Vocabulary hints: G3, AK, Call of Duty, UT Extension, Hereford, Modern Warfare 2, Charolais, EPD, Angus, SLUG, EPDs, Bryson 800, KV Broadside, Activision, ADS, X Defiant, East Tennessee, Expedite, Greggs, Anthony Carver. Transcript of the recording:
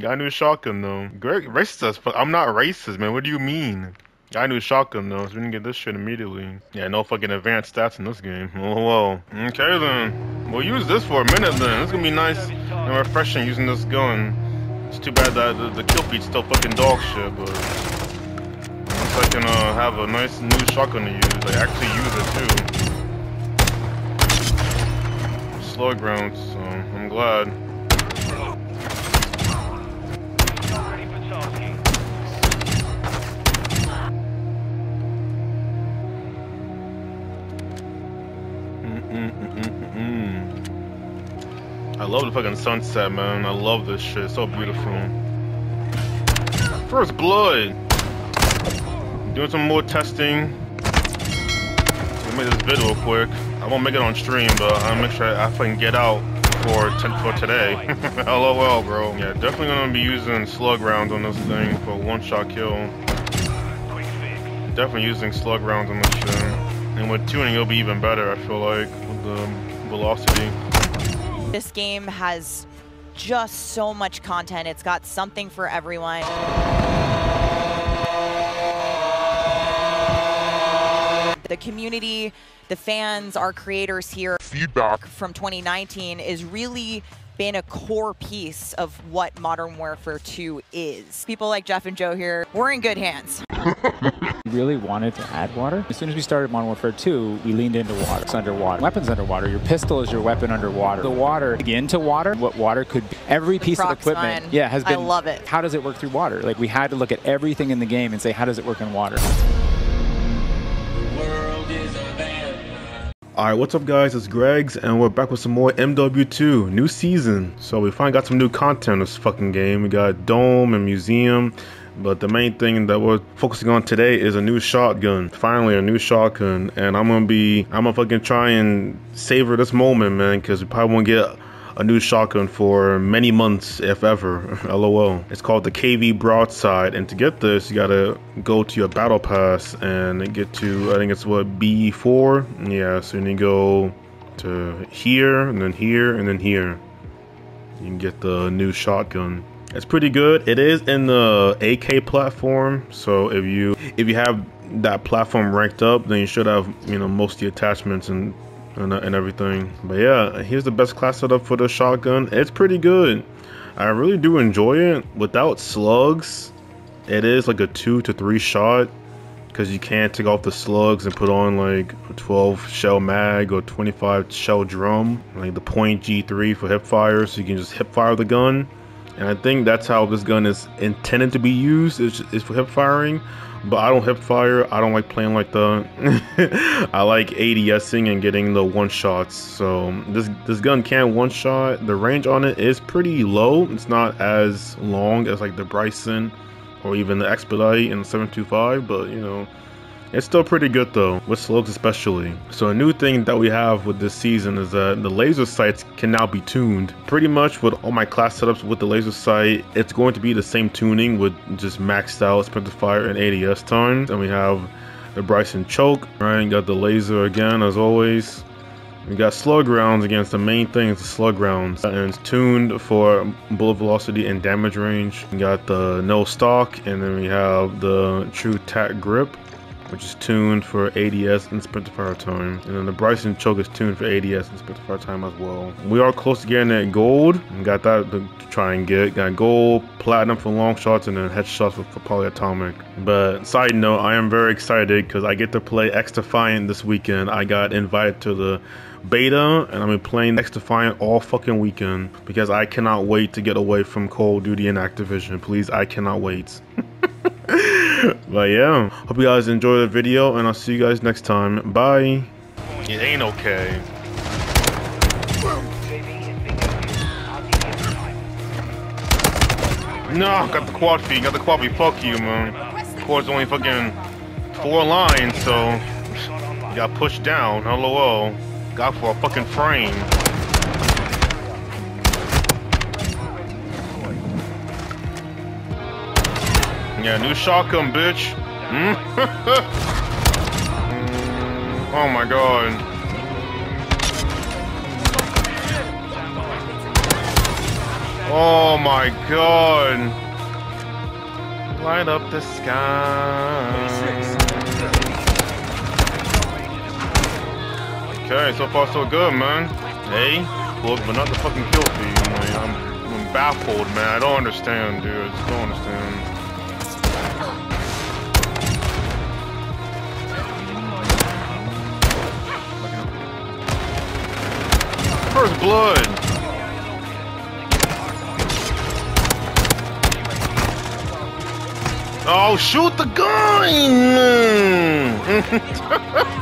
Got a new shotgun though. Greg, racist. I'm not racist, man. What do you mean? Got a new shotgun though, so we can get this shit immediately. Yeah, no fucking advanced stats in this game. Oh, whoa. Okay then. We'll use this for a minute then. It's gonna be nice and refreshing using this gun. It's too bad that the kill feed's still fucking dog shit, but once I can have a nice new shotgun to use, I actually use it too. Slow ground, so I'm glad. I love the fucking sunset, man. I love this shit. It's so beautiful. First blood. Doing some more testing. Let me make this video quick. I won't make it on stream, but I'll make sure I fucking get out for today. LOL, bro. Yeah, definitely gonna be using slug rounds on this thing for one-shot kill. Definitely using slug rounds on this shit. And with tuning, it'll be even better, I feel like, with the velocity. This game has just so much content. It's got something for everyone. The community, the fans, our creators here, feedback from 2019 is really been a core piece of what Modern Warfare 2 is. People like Jeff and Joe here, we're in good hands. We really wanted to add water. As soon as we started Modern Warfare 2, we leaned into water. It's underwater. Weapons underwater. Your pistol is your weapon underwater. The water into water. What water could be. Every piece of equipment, yeah, has been. I love it. How does it work through water? Like, we had to look at everything in the game and say, how does it work in water? Alright, what's up guys, it's Greggs, and we're back with some more MW2, new season. So we finally got some new content in this fucking game. We got Dome and Museum, but the main thing that we're focusing on today is a new shotgun. Finally, a new shotgun, and I'm gonna fucking try and savor this moment, man, because we probably won't get a new shotgun for many months, if ever. LOL. It's called the KV Broadside, and to get this, you gotta go to your battle pass and get to, I think it's what, B4? Yeah, so you need to go to here, and then here, and then here. You can get the new shotgun. It's pretty good. It is in the AK platform, so if you have that platform ranked up, then you should have, you know, most of the attachments and everything. But yeah, here's the best class setup for the shotgun. It's pretty good. I really do enjoy it. Without slugs, it is like a 2 to 3 shot, because you can't take off the slugs and put on like a 12 shell mag or 25 shell drum, like the .G3 for hip fire, so you can just hip fire the gun. And I think that's how this gun is intended to be used, is for hip firing. But I don't hip fire. I don't like playing like that. I like ADSing and getting the one shots. So this gun can one shot. The range on it is pretty low. It's not as long as like the Bryson or even the Expedite and the 725, but you know, it's still pretty good though, with slugs especially. So a new thing that we have with this season is that the laser sights can now be tuned. Pretty much with all my class setups with the laser sight, it's going to be the same tuning with just maxed out spent fire and ADS times. And we have the Bryson choke, right? You got the laser again, as always. We got slug rounds again. The main thing is the slug rounds, and it's tuned for bullet velocity and damage range. We got the no stock, and then we have the true tack grip, which is tuned for ADS and sprint fire time. And then the Bryson choke is tuned for ADS and sprint fire time as well. We are close to getting that gold. We got that to try and get. Got gold, platinum for long shots, and then headshots for polyatomic. But side note, I am very excited because I get to play X Defiant this weekend. I got invited to the beta, and I've been playing X Defiant all fucking weekend because I cannot wait to get away from Call of Duty and Activision. Please, I cannot wait. But yeah, hope you guys enjoy the video, and I'll see you guys next time. Bye. It ain't okay. No, got the quad feed. Got the quad feed. Fuck you, man. Quad's only fucking 4 lines, so you got pushed down. LOL. Got for a fucking frame. Yeah, new shotgun, bitch. Oh my god. Oh my god. Light up the sky. Okay, so far so good, man. Hey, well, but not the fucking kill for you, man. I'm baffled, man. I don't understand, dude. I just don't understand. First blood. Oh, shoot the gun!